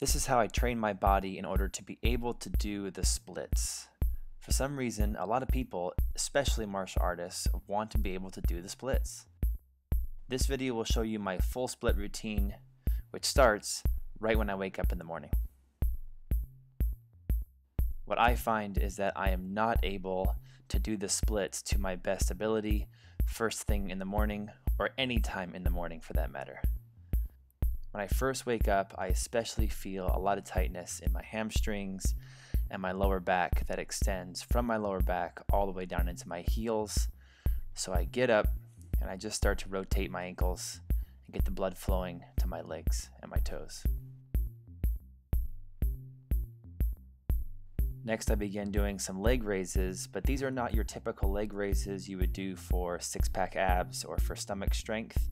This is how I train my body in order to be able to do the splits. For some reason, a lot of people, especially martial artists, want to be able to do the splits. This video will show you my full split routine, which starts right when I wake up in the morning. What I find is that I am not able to do the splits to my best ability first thing in the morning, or any time in the morning for that matter. When I first wake up, I especially feel a lot of tightness in my hamstrings and my lower back that extends from my lower back all the way down into my heels. So I get up and I just start to rotate my ankles and get the blood flowing to my legs and my toes. Next, I begin doing some leg raises, but these are not your typical leg raises you would do for six-pack abs or for stomach strength.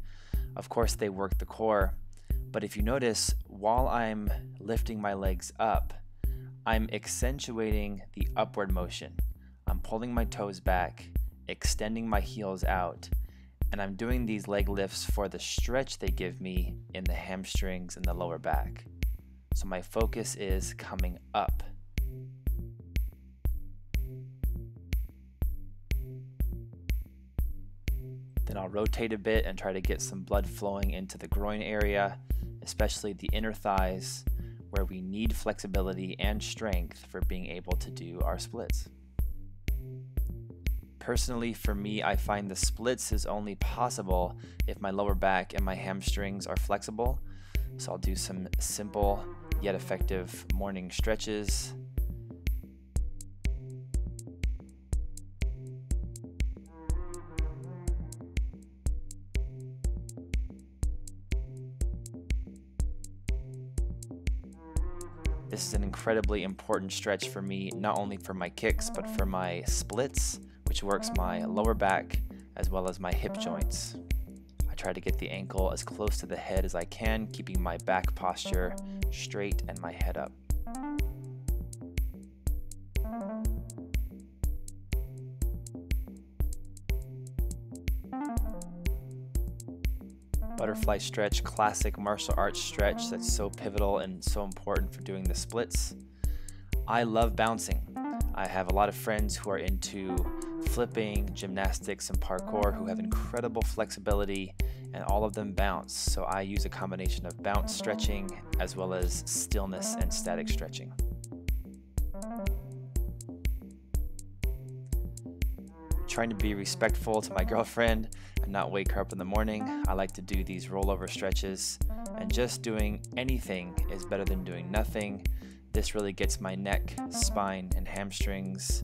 Of course, they work the core, but if you notice, while I'm lifting my legs up, I'm accentuating the upward motion. I'm pulling my toes back, extending my heels out, and I'm doing these leg lifts for the stretch they give me in the hamstrings and the lower back. So my focus is coming up. Then I'll rotate a bit and try to get some blood flowing into the groin area, especially the inner thighs, where we need flexibility and strength for being able to do our splits. Personally, for me, I find the splits is only possible if my lower back and my hamstrings are flexible. So I'll do some simple yet effective morning stretches. This is an incredibly important stretch for me, not only for my kicks, but for my splits, which works my lower back as well as my hip joints. I try to get the ankle as close to the head as I can, keeping my back posture straight and my head up. Butterfly stretch, classic martial arts stretch that's so pivotal and so important for doing the splits. I love bouncing. I have a lot of friends who are into flipping, gymnastics, and parkour who have incredible flexibility, and all of them bounce. So I use a combination of bounce stretching as well as stillness and static stretching. Trying to be respectful to my girlfriend and not wake her up in the morning, I like to do these rollover stretches, and just doing anything is better than doing nothing. This really gets my neck, spine, and hamstrings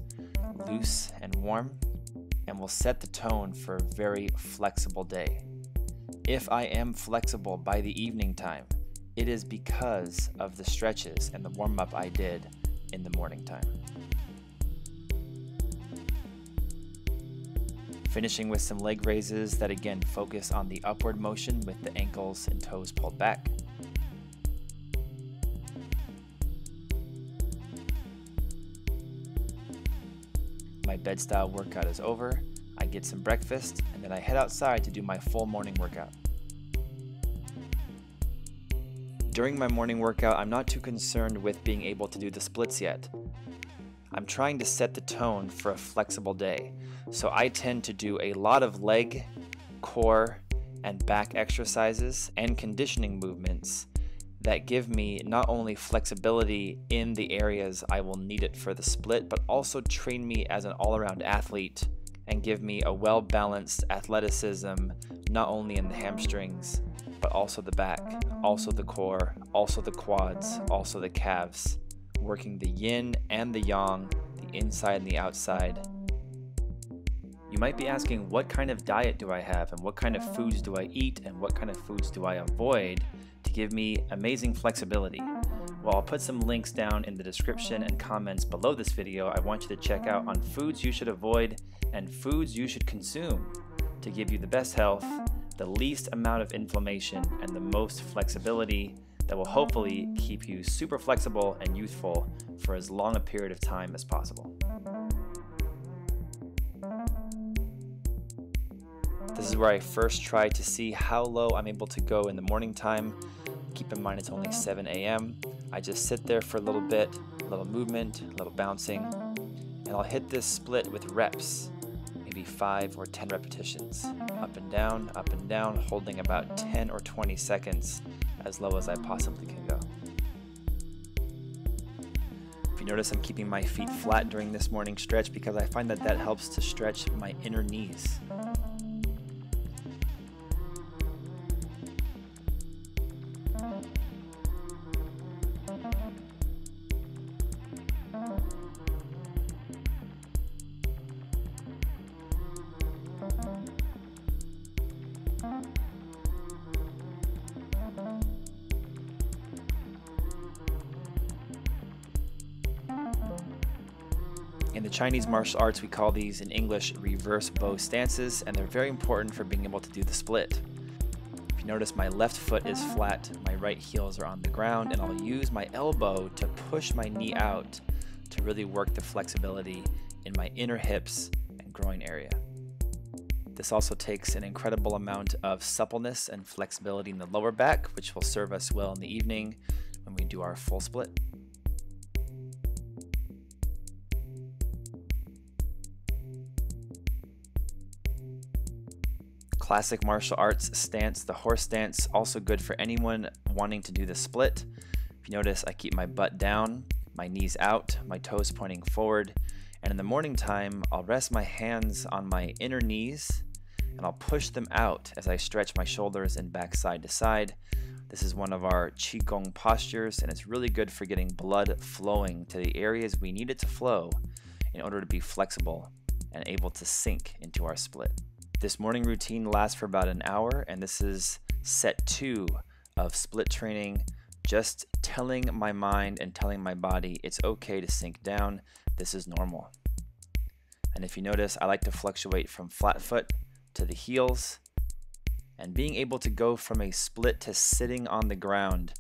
loose and warm, and will set the tone for a very flexible day. If I am flexible by the evening time, it is because of the stretches and the warm-up I did in the morning time. Finishing with some leg raises that again focus on the upward motion with the ankles and toes pulled back. My bed style workout is over. I get some breakfast and then I head outside to do my full morning workout. During my morning workout, I'm not too concerned with being able to do the splits yet. I'm trying to set the tone for a flexible day, so I tend to do a lot of leg, core, and back exercises and conditioning movements that give me not only flexibility in the areas I will need it for the split, but also train me as an all-around athlete and give me a well-balanced athleticism, not only in the hamstrings, but also the back, also the core, also the quads, also the calves. Working the yin and the yang, the inside and the outside. You might be asking, what kind of diet do I have, and what kind of foods do I eat, and what kind of foods do I avoid to give me amazing flexibility? Well, I'll put some links down in the description and comments below this video. I want you to check out on foods you should avoid and foods you should consume to give you the best health, the least amount of inflammation, and the most flexibility that will hopefully keep you super flexible and youthful for as long a period of time as possible. This is where I first try to see how low I'm able to go in the morning time. Keep in mind it's only 7 a.m. I just sit there for a little bit, a little movement, a little bouncing, and I'll hit this split with reps, maybe 5 or 10 repetitions. Up and down, holding about 10 or 20 seconds as low as I possibly can go. If you notice, I'm keeping my feet flat during this morning stretch because I find that that helps to stretch my inner knees. In the Chinese martial arts, we call these in English reverse bow stances, and they're very important for being able to do the split. If you notice, my left foot is flat, my right heels are on the ground, and I'll use my elbow to push my knee out to really work the flexibility in my inner hips and groin area. This also takes an incredible amount of suppleness and flexibility in the lower back, which will serve us well in the evening when we do our full split. Classic martial arts stance, the horse stance, also good for anyone wanting to do the split. If you notice, I keep my butt down, my knees out, my toes pointing forward, and in the morning time, I'll rest my hands on my inner knees and I'll push them out as I stretch my shoulders and back side to side. This is one of our Qigong postures, and it's really good for getting blood flowing to the areas we need it to flow in order to be flexible and able to sink into our split. This morning routine lasts for about an hour, and this is set 2 of split training, just telling my mind and telling my body it's okay to sink down, this is normal. And if you notice, I like to fluctuate from flat foot to the heels, and being able to go from a split to sitting on the ground,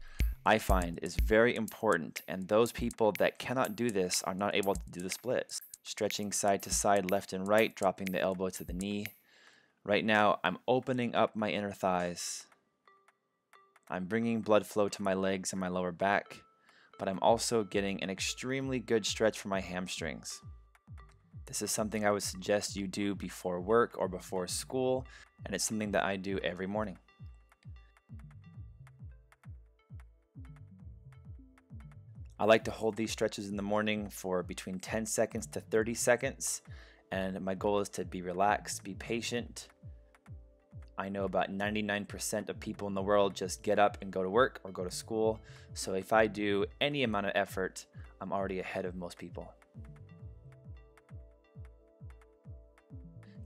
I find is very important, and those people that cannot do this are not able to do the splits. Stretching side to side, left and right, dropping the elbow to the knee. Right now, I'm opening up my inner thighs. I'm bringing blood flow to my legs and my lower back, but I'm also getting an extremely good stretch for my hamstrings. This is something I would suggest you do before work or before school, and it's something that I do every morning. I like to hold these stretches in the morning for between 10 seconds to 30 seconds. And my goal is to be relaxed, be patient. I know about 99% of people in the world just get up and go to work or go to school. So if I do any amount of effort, I'm already ahead of most people.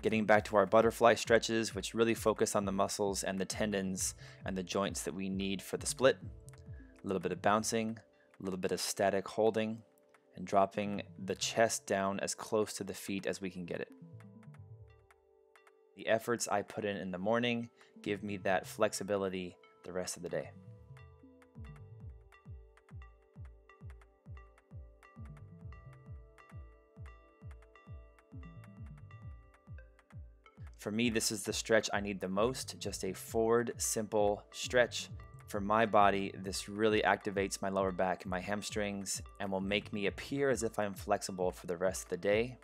Getting back to our butterfly stretches, which really focus on the muscles and the tendons and the joints that we need for the split. A little bit of bouncing, a little bit of static holding, and dropping the chest down as close to the feet as we can get it. The efforts I put in the morning give me that flexibility the rest of the day. For me, this is the stretch I need the most, just a forward, simple stretch. For my body, this really activates my lower back and my hamstrings and will make me appear as if I'm flexible for the rest of the day.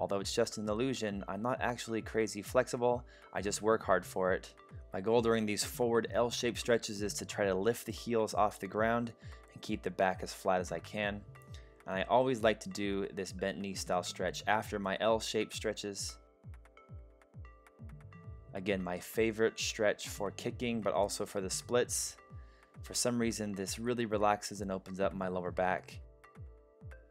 Although it's just an illusion, I'm not actually crazy flexible, I just work hard for it. My goal during these forward L-shaped stretches is to try to lift the heels off the ground and keep the back as flat as I can. And I always like to do this bent knee style stretch after my L-shaped stretches. Again, my favorite stretch for kicking, but also for the splits. For some reason, this really relaxes and opens up my lower back.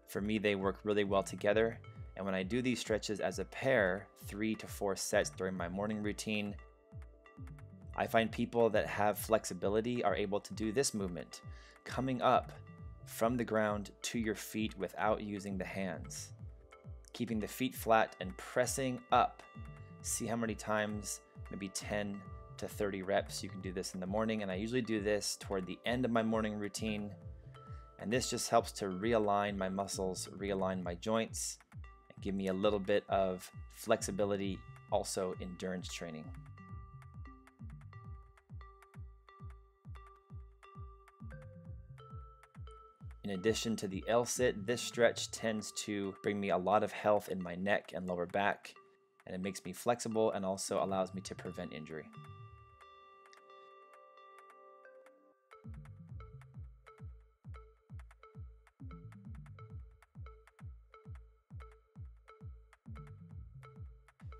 For me, they work really well together. And when I do these stretches as a pair, 3 to 4 sets during my morning routine, I find people that have flexibility are able to do this movement, coming up from the ground to your feet without using the hands, keeping the feet flat and pressing up. See how many times, maybe 10 to 30 reps, you can do this in the morning. And I usually do this toward the end of my morning routine. And this just helps to realign my muscles, realign my joints, and give me a little bit of flexibility, also endurance training. In addition to the L-sit, this stretch tends to bring me a lot of health in my neck and lower back, and it makes me flexible and also allows me to prevent injury.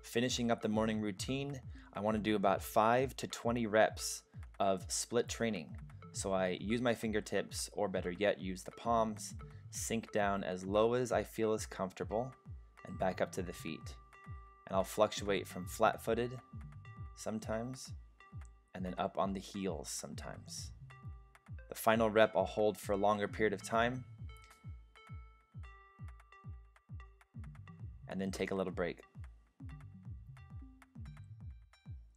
Finishing up the morning routine, I want to do about 5 to 20 reps of split training. So I use my fingertips, or better yet, use the palms, sink down as low as I feel is comfortable, and back up to the feet. And I'll fluctuate from flat-footed sometimes, and then up on the heels sometimes. The final rep I'll hold for a longer period of time, and then take a little break.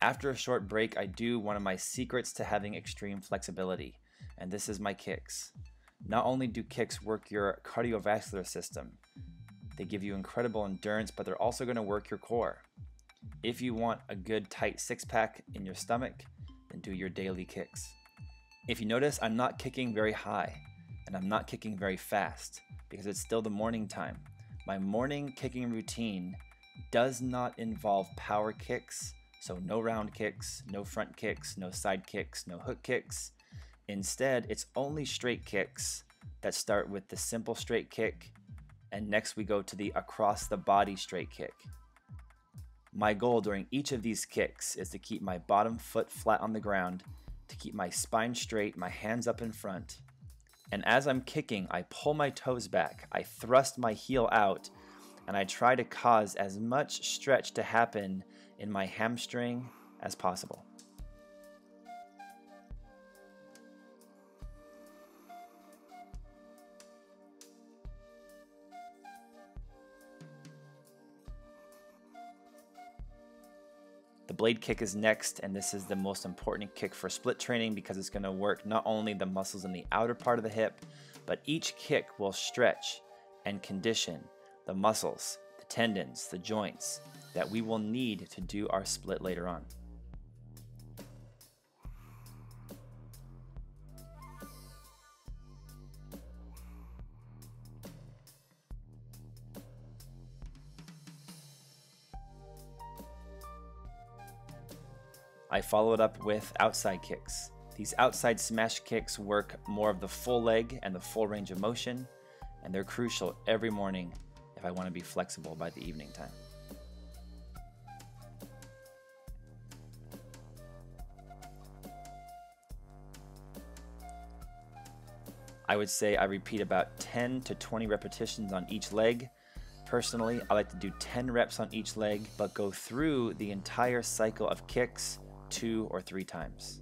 After a short break, I do one of my secrets to having extreme flexibility, and this is my kicks. Not only do kicks work your cardiovascular system, they give you incredible endurance, but they're also going to work your core. If you want a good tight six-pack in your stomach, then do your daily kicks. If you notice, I'm not kicking very high, and I'm not kicking very fast, because it's still the morning time. My morning kicking routine does not involve power kicks. So no round kicks, no front kicks, no side kicks, no hook kicks. Instead, it's only straight kicks that start with the simple straight kick, and next we go to the across the body straight kick. My goal during each of these kicks is to keep my bottom foot flat on the ground, to keep my spine straight, my hands up in front. And as I'm kicking, I pull my toes back, I thrust my heel out, and I try to cause as much stretch to happen in my hamstring as possible. The blade kick is next, and this is the most important kick for split training because it's going to work not only the muscles in the outer part of the hip, but each kick will stretch and condition the muscles, the tendons, the joints that we will need to do our split later on. I follow it up with outside kicks. These outside smash kicks work more of the full leg and the full range of motion, and they're crucial every morning if I want to be flexible by the evening time. I would say I repeat about 10 to 20 repetitions on each leg. Personally, I like to do 10 reps on each leg, but go through the entire cycle of kicks 2 or 3 times.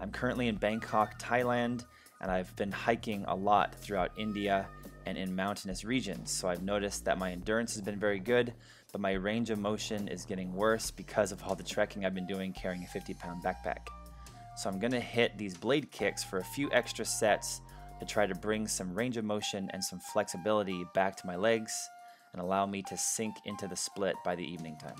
I'm currently in Bangkok, Thailand, and I've been hiking a lot throughout India and in mountainous regions, so I've noticed that my endurance has been very good, but my range of motion is getting worse because of all the trekking I've been doing carrying a 50-pound backpack. So I'm gonna hit these blade kicks for a few extra sets to try to bring some range of motion and some flexibility back to my legs and allow me to sink into the split by the evening time.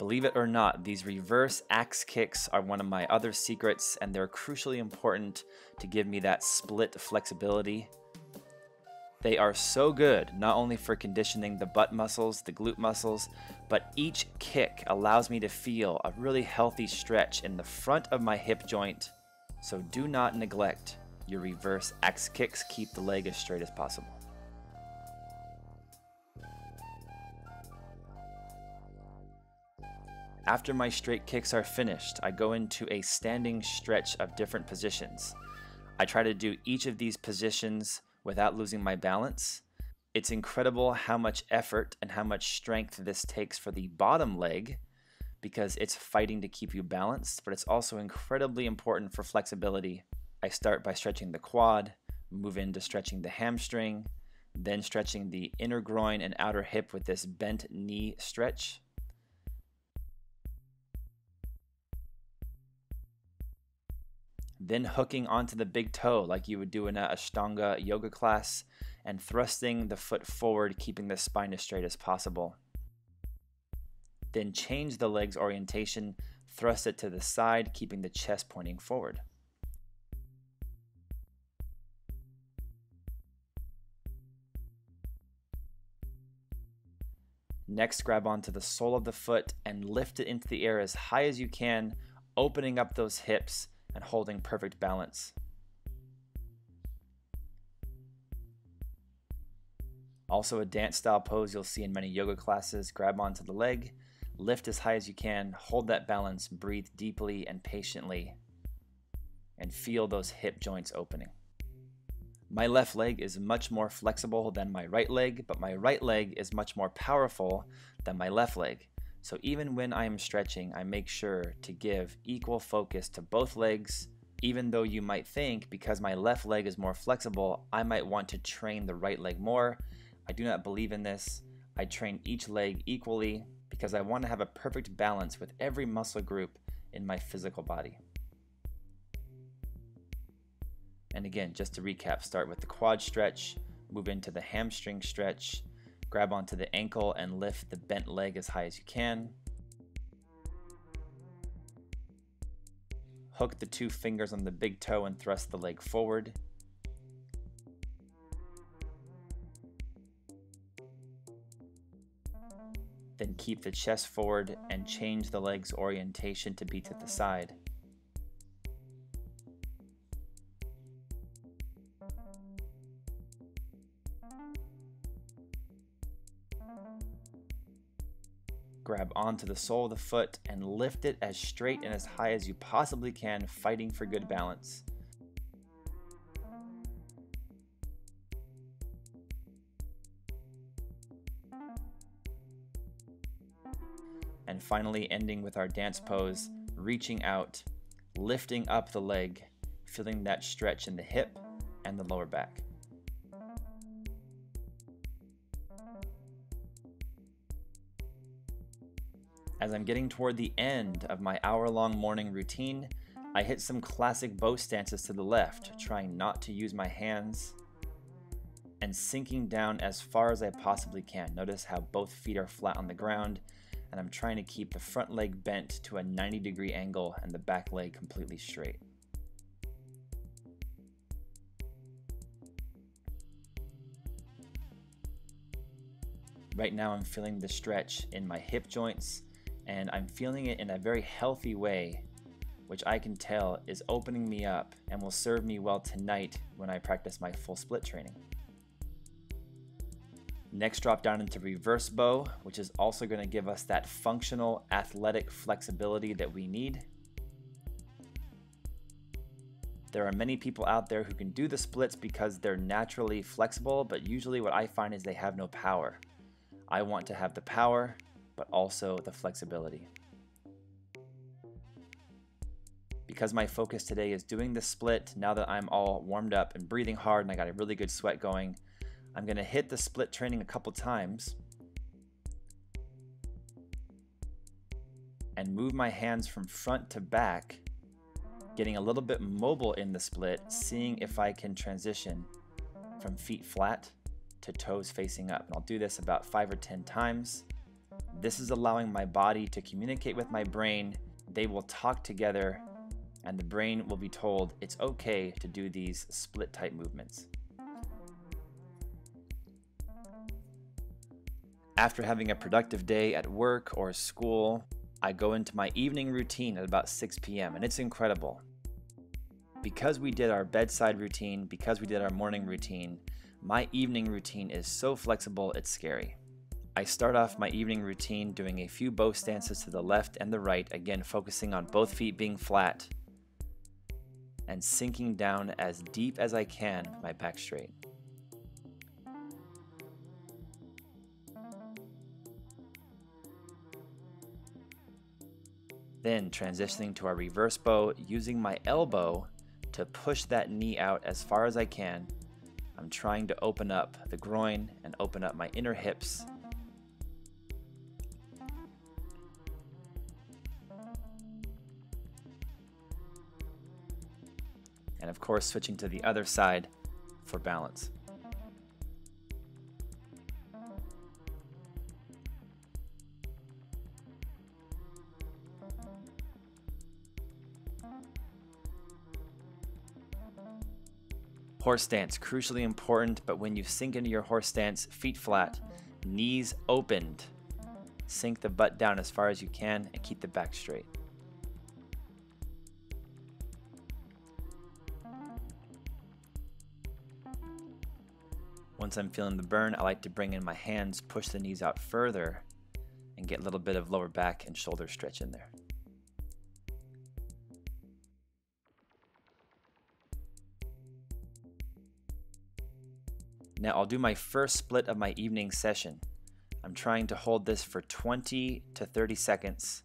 Believe it or not, these reverse axe kicks are one of my other secrets, and they're crucially important to give me that split flexibility. They are so good, not only for conditioning the butt muscles, the glute muscles, but each kick allows me to feel a really healthy stretch in the front of my hip joint. So do not neglect your reverse axe kicks. Keep the leg as straight as possible. After my straight kicks are finished, I go into a standing stretch of different positions. I try to do each of these positions without losing my balance. It's incredible how much effort and how much strength this takes for the bottom leg because it's fighting to keep you balanced, but it's also incredibly important for flexibility. I start by stretching the quad, move into stretching the hamstring, then stretching the inner groin and outer hip with this bent knee stretch. Then hooking onto the big toe like you would do in a Ashtanga yoga class and thrusting the foot forward, keeping the spine as straight as possible. Then change the leg's orientation, thrust it to the side, keeping the chest pointing forward. Next, grab onto the sole of the foot and lift it into the air as high as you can, opening up those hips and holding perfect balance. Also a dance style pose you'll see in many yoga classes. Grab onto the leg, lift as high as you can, hold that balance, breathe deeply and patiently, and feel those hip joints opening. My left leg is much more flexible than my right leg, but my right leg is much more powerful than my left leg. So even when I am stretching, I make sure to give equal focus to both legs, even though you might think because my left leg is more flexible, I might want to train the right leg more. I do not believe in this. I train each leg equally because I want to have a perfect balance with every muscle group in my physical body. And again, just to recap, start with the quad stretch, move into the hamstring stretch, grab onto the ankle and lift the bent leg as high as you can. Hook the two fingers on the big toe and thrust the leg forward. Then keep the chest forward and change the leg's orientation to be to the side. Grab onto the sole of the foot and lift it as straight and as high as you possibly can, fighting for good balance. And finally, ending with our dance pose, reaching out, lifting up the leg, feeling that stretch in the hip and the lower back. As I'm getting toward the end of my hour-long morning routine, I hit some classic bow stances to the left, trying not to use my hands and sinking down as far as I possibly can. Notice how both feet are flat on the ground, and I'm trying to keep the front leg bent to a 90-degree angle and the back leg completely straight. Right now I'm feeling the stretch in my hip joints, and I'm feeling it in a very healthy way, which I can tell is opening me up and will serve me well tonight when I practice my full split training. Next, drop down into reverse bow, which is also going to give us that functional athletic flexibility that we need. There are many people out there who can do the splits because they're naturally flexible, but usually what I find is they have no power. I want to have the power, but also the flexibility. Because my focus today is doing the split, now that I'm all warmed up and breathing hard and I got a really good sweat going, I'm gonna hit the split training a couple times and move my hands from front to back, getting a little bit mobile in the split, seeing if I can transition from feet flat to toes facing up. And I'll do this about 5 or 10 times. This is allowing my body to communicate with my brain. They will talk together and the brain will be told it's okay to do these split type movements. After having a productive day at work or school, I go into my evening routine at about 6 p.m. and it's incredible. Because we did our bedside routine, because we did our morning routine, my evening routine is so flexible it's scary. I start off my evening routine doing a few bow stances to the left and the right, again focusing on both feet being flat and sinking down as deep as I can, my back straight. Then transitioning to our reverse bow, using my elbow to push that knee out as far as I can. I'm trying to open up the groin and open up my inner hips. And of course, switching to the other side for balance. Horse stance, crucially important, but when you sink into your horse stance, feet flat, knees opened, sink the butt down as far as you can and keep the back straight. Once I'm feeling the burn, I like to bring in my hands, push the knees out further, and get a little bit of lower back and shoulder stretch in there. Now I'll do my first split of my evening session. I'm trying to hold this for 20 to 30 seconds,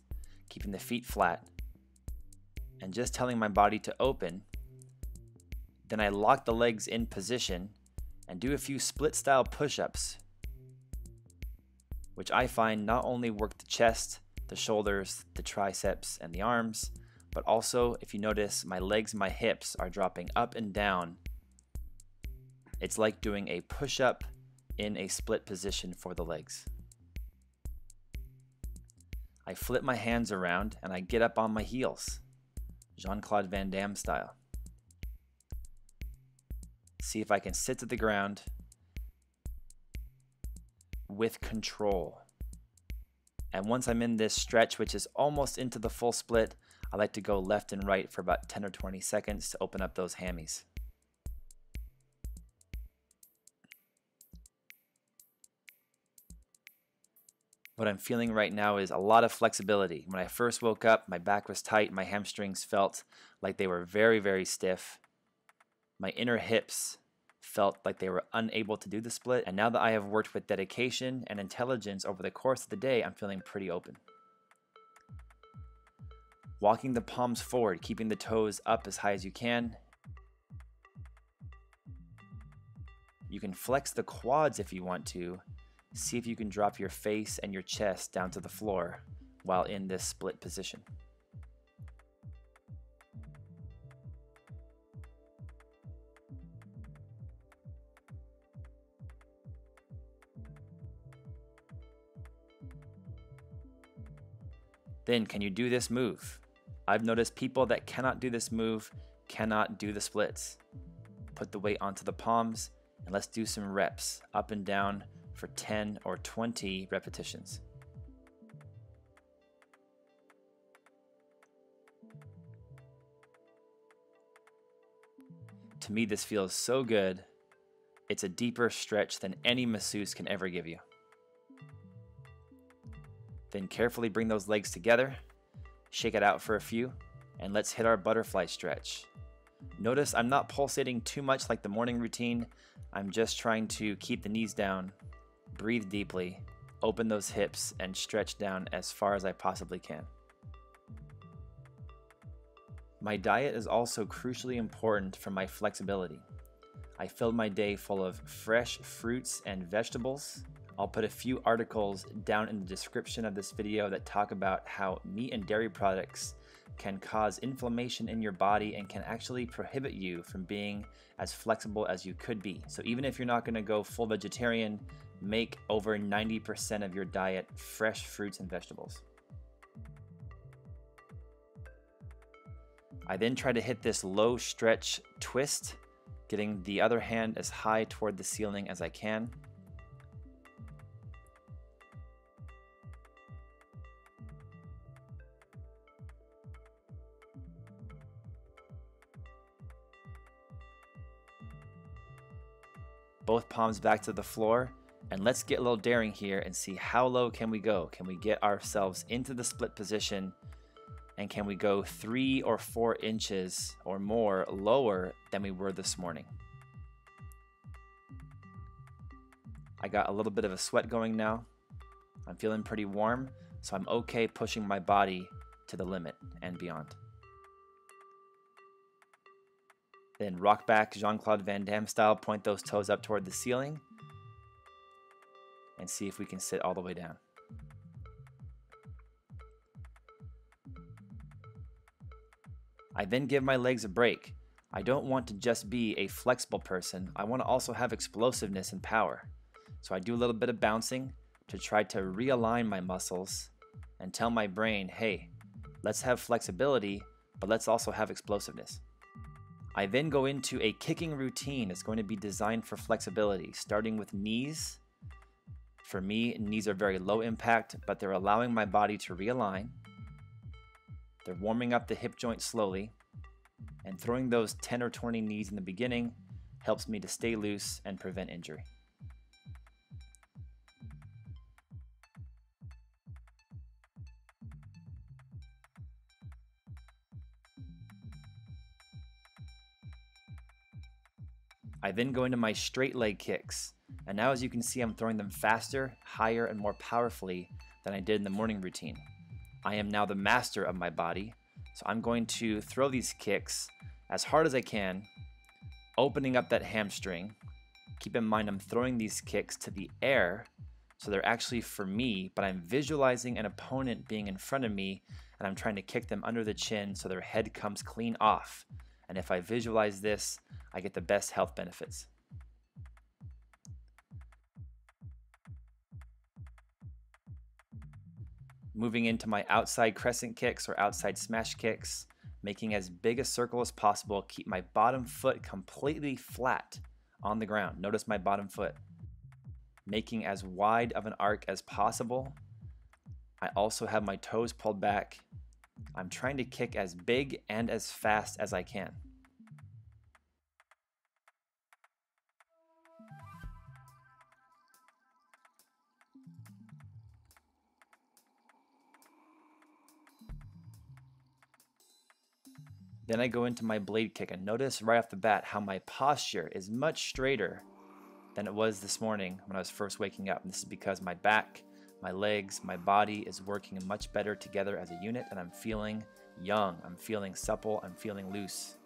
keeping the feet flat, and just telling my body to open. Then I lock the legs in position and do a few split style push-ups, which I find not only work the chest, the shoulders, the triceps, and the arms, but also, if you notice, my legs and my hips are dropping up and down. It's like doing a push-up in a split position for the legs. I flip my hands around and I get up on my heels, Jean-Claude Van Damme style. See if I can sit to the ground with control. And once I'm in this stretch, which is almost into the full split, I like to go left and right for about 10 or 20 seconds to open up those hammies. What I'm feeling right now is a lot of flexibility. When I first woke up, my back was tight, my hamstrings felt like they were very, very stiff. My inner hips felt like they were unable to do the split, and now that I have worked with dedication and intelligence over the course of the day, I'm feeling pretty open. Walking the palms forward, keeping the toes up as high as you can. You can flex the quads if you want to. See if you can drop your face and your chest down to the floor while in this split position. Then, can you do this move? I've noticed people that cannot do this move cannot do the splits. Put the weight onto the palms and let's do some reps up and down for 10 or 20 repetitions. To me, this feels so good. It's a deeper stretch than any masseuse can ever give you. Then carefully bring those legs together, shake it out for a few, and let's hit our butterfly stretch. Notice I'm not pulsating too much like the morning routine. I'm just trying to keep the knees down, breathe deeply, open those hips, and stretch down as far as I possibly can. My diet is also crucially important for my flexibility. I filled my day full of fresh fruits and vegetables. I'll put a few articles down in the description of this video that talk about how meat and dairy products can cause inflammation in your body and can actually prohibit you from being as flexible as you could be. So even if you're not going to go full vegetarian, make over 90% of your diet fresh fruits and vegetables. I then try to hit this low stretch twist, getting the other hand as high toward the ceiling as I can. Both palms back to the floor, and let's get a little daring here and see how low can we go. Can we get ourselves into the split position, and can we go 3 or 4 inches or more lower than we were this morning? I got a little bit of a sweat going now. I'm feeling pretty warm, so I'm okay pushing my body to the limit and beyond. Then rock back, Jean-Claude Van Damme style, point those toes up toward the ceiling and see if we can sit all the way down. I then give my legs a break. I don't want to just be a flexible person. I want to also have explosiveness and power. So I do a little bit of bouncing to try to realign my muscles and tell my brain, hey, let's have flexibility, but let's also have explosiveness. I then go into a kicking routine. It's going to be designed for flexibility, starting with knees. For me, knees are very low impact, but they're allowing my body to realign. They're warming up the hip joint slowly, and throwing those 10 or 20 knees in the beginning helps me to stay loose and prevent injury. I then go into my straight leg kicks, and now as you can see, I'm throwing them faster, higher, and more powerfully than I did in the morning routine. I am now the master of my body, so I'm going to throw these kicks as hard as I can, opening up that hamstring. Keep in mind I'm throwing these kicks to the air, so they're actually for me, but I'm visualizing an opponent being in front of me, and I'm trying to kick them under the chin so their head comes clean off. And if I visualize this, I get the best health benefits. Moving into my outside crescent kicks or outside smash kicks, making as big a circle as possible, keep my bottom foot completely flat on the ground. Notice my bottom foot. Making as wide of an arc as possible. I also have my toes pulled back. I'm trying to kick as big and as fast as I can. Then I go into my blade kick, and notice right off the bat how my posture is much straighter than it was this morning when I was first waking up. And this is because my back, my legs, my body is working much better together as a unit, and I'm feeling young, I'm feeling supple, I'm feeling loose.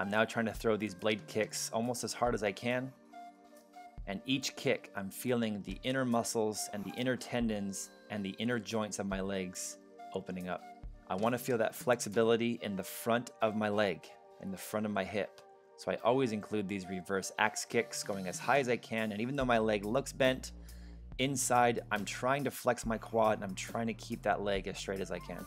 I'm now trying to throw these blade kicks almost as hard as I can. And each kick, I'm feeling the inner muscles and the inner tendons and the inner joints of my legs opening up. I want to feel that flexibility in the front of my leg, in the front of my hip. So I always include these reverse axe kicks, going as high as I can, and even though my leg looks bent, inside I'm trying to flex my quad and I'm trying to keep that leg as straight as I can.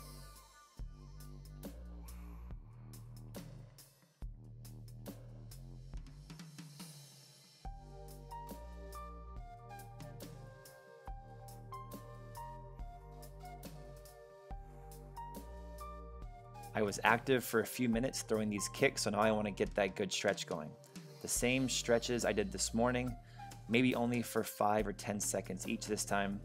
I was active for a few minutes throwing these kicks, so now I want to get that good stretch going. The same stretches I did this morning, maybe only for 5 or 10 seconds each this time.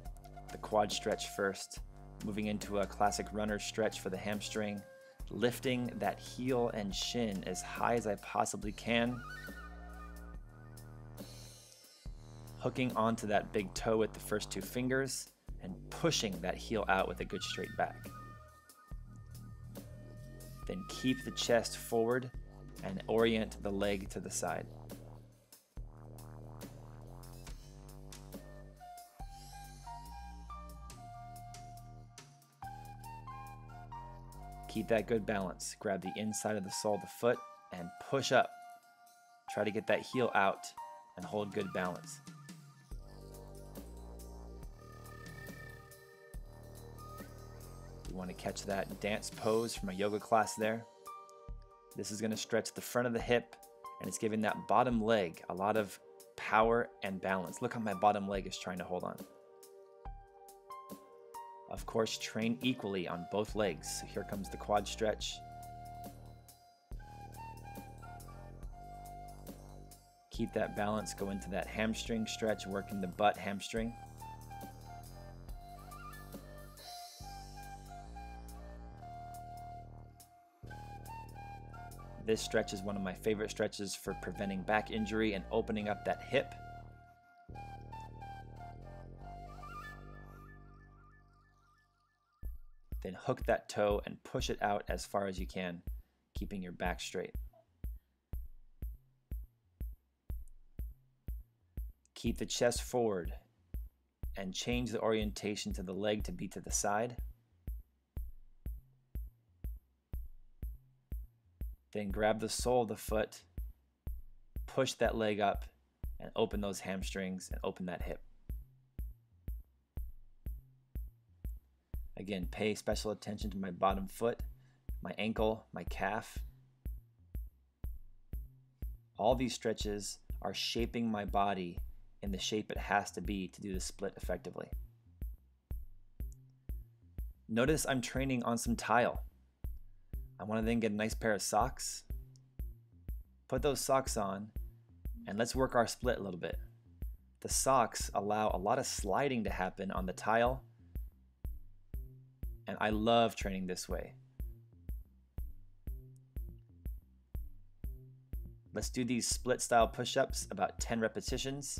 The quad stretch first, moving into a classic runner stretch for the hamstring, lifting that heel and shin as high as I possibly can, hooking onto that big toe with the first 2 fingers, and pushing that heel out with a good straight back. Then keep the chest forward and orient the leg to the side. Keep that good balance. Grab the inside of the sole of the foot and push up. Try to get that heel out and hold good balance. You want to catch that dance pose from a yoga class there. This is going to stretch the front of the hip, and it's giving that bottom leg a lot of power and balance. Look how my bottom leg is trying to hold on. Of course, train equally on both legs. So here comes the quad stretch. Keep that balance, go into that hamstring stretch, working the butt hamstring. This stretch is one of my favorite stretches for preventing back injury and opening up that hip. Then hook that toe and push it out as far as you can, keeping your back straight. Keep the chest forward and change the orientation to the leg to be to the side. Then grab the sole of the foot, push that leg up, and open those hamstrings and open that hip. Again, pay special attention to my bottom foot, my ankle, my calf. All these stretches are shaping my body in the shape it has to be to do the split effectively. Notice I'm training on some tile. I want to then get a nice pair of socks, put those socks on, and let's work our split a little bit. The socks allow a lot of sliding to happen on the tile, and I love training this way. Let's do these split style push-ups, about 10 repetitions.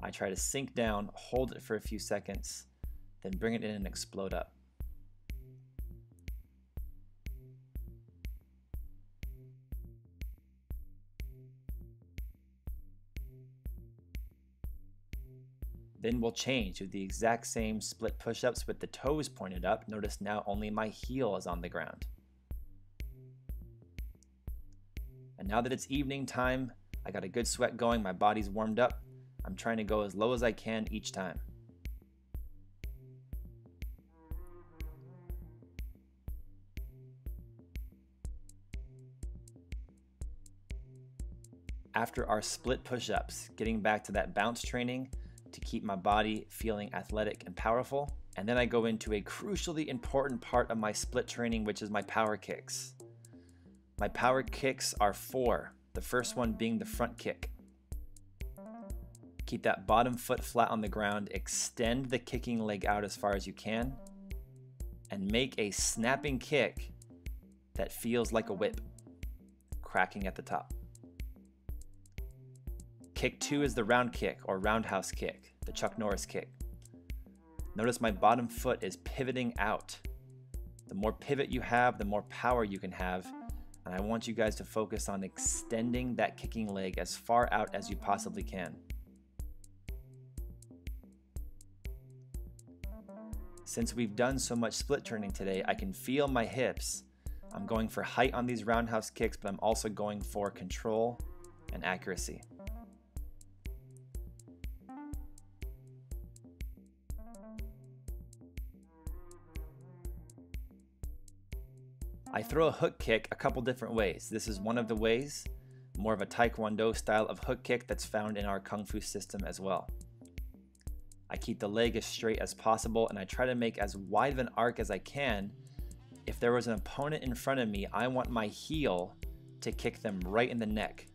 I try to sink down, hold it for a few seconds, then bring it in and explode up. Then we'll change to the exact same split push-ups with the toes pointed up. Notice now only my heel is on the ground. And now that it's evening time, I got a good sweat going, my body's warmed up. I'm trying to go as low as I can each time. After our split push-ups, getting back to that bounce training, to keep my body feeling athletic and powerful. And then I go into a crucially important part of my split training, which is my power kicks. My power kicks are 4, the first one being the front kick. Keep that bottom foot flat on the ground, extend the kicking leg out as far as you can, and make a snapping kick that feels like a whip, cracking at the top. Kick 2 is the round kick or roundhouse kick, the Chuck Norris kick. Notice my bottom foot is pivoting out. The more pivot you have, the more power you can have. And I want you guys to focus on extending that kicking leg as far out as you possibly can. Since we've done so much split turning today, I can feel my hips. I'm going for height on these roundhouse kicks, but I'm also going for control and accuracy. I throw a hook kick a couple different ways. This is one of the ways, more of a Taekwondo style of hook kick that's found in our Kung Fu system as well. I keep the leg as straight as possible and I try to make as wide of an arc as I can. If there was an opponent in front of me, I want my heel to kick them right in the neck.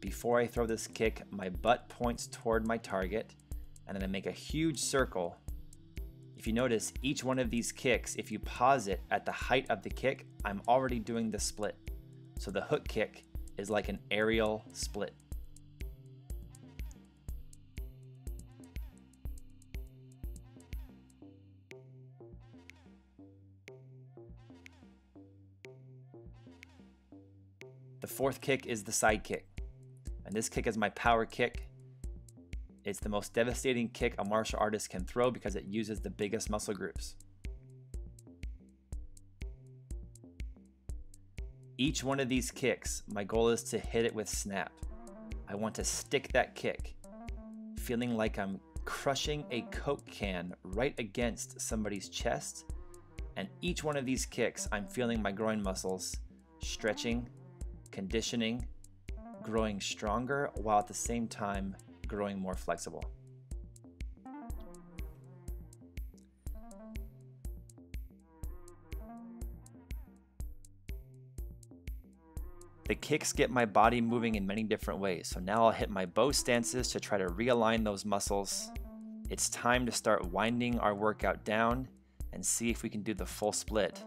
Before I throw this kick, my butt points toward my target and then I make a huge circle. If you notice, each one of these kicks, if you pause it at the height of the kick, I'm already doing the split. So the hook kick is like an aerial split. The fourth kick is the side kick. And this kick is my power kick. It's the most devastating kick a martial artist can throw because it uses the biggest muscle groups. Each one of these kicks, my goal is to hit it with snap. I want to stick that kick, feeling like I'm crushing a Coke can right against somebody's chest. And each one of these kicks, I'm feeling my groin muscles stretching, conditioning, growing stronger, while at the same time growing more flexible. The kicks get my body moving in many different ways. So now I'll hit my bow stances to try to realign those muscles. It's time to start winding our workout down and see if we can do the full split.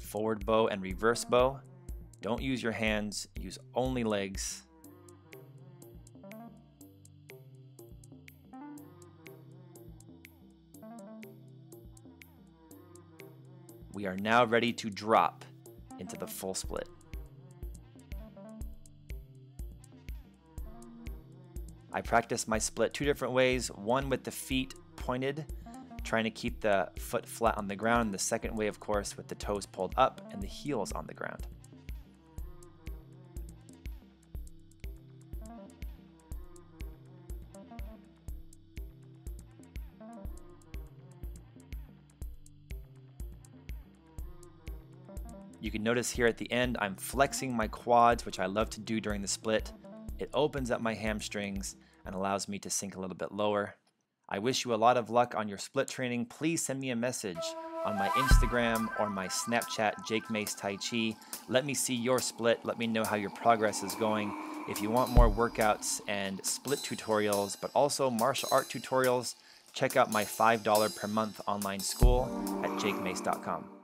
Forward bow and reverse bow. Don't use your hands, use only legs. We are now ready to drop into the full split. I practice my split 2 different ways. One with the feet pointed, trying to keep the foot flat on the ground. The second way, of course, with the toes pulled up and the heels on the ground. You can notice here at the end, I'm flexing my quads, which I love to do during the split. It opens up my hamstrings and allows me to sink a little bit lower. I wish you a lot of luck on your split training. Please send me a message on my Instagram or my Snapchat, Jake Mace Tai Chi. Let me see your split. Let me know how your progress is going. If you want more workouts and split tutorials, but also martial art tutorials, check out my $5 per month online school at jakemace.com.